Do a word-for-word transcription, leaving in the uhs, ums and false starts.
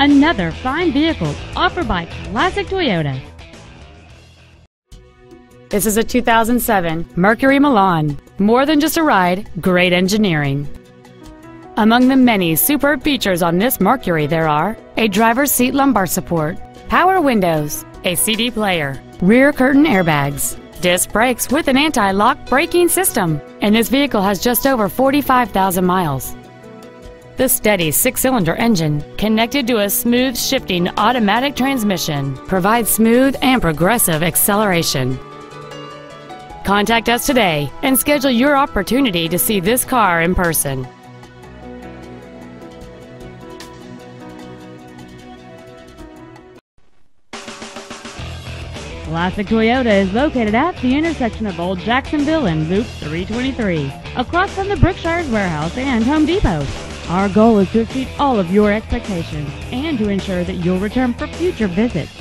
Another fine vehicle offered by Classic Toyota. This is a two thousand seven Mercury Milan. More than just a ride, great engineering. Among the many superb features on this Mercury there are a driver's seat lumbar support, power windows, a C D player, rear curtain airbags, disc brakes with an anti-lock braking system, and this vehicle has just over forty-five thousand miles. The steady six-cylinder engine, connected to a smooth shifting automatic transmission, provides smooth and progressive acceleration. Contact us today and schedule your opportunity to see this car in person. Classic Toyota is located at the intersection of Old Jacksonville and Loop three twenty-three, across from the Brookshire's warehouse and Home Depot. Our goal is to exceed all of your expectations and to ensure that you'll return for future visits.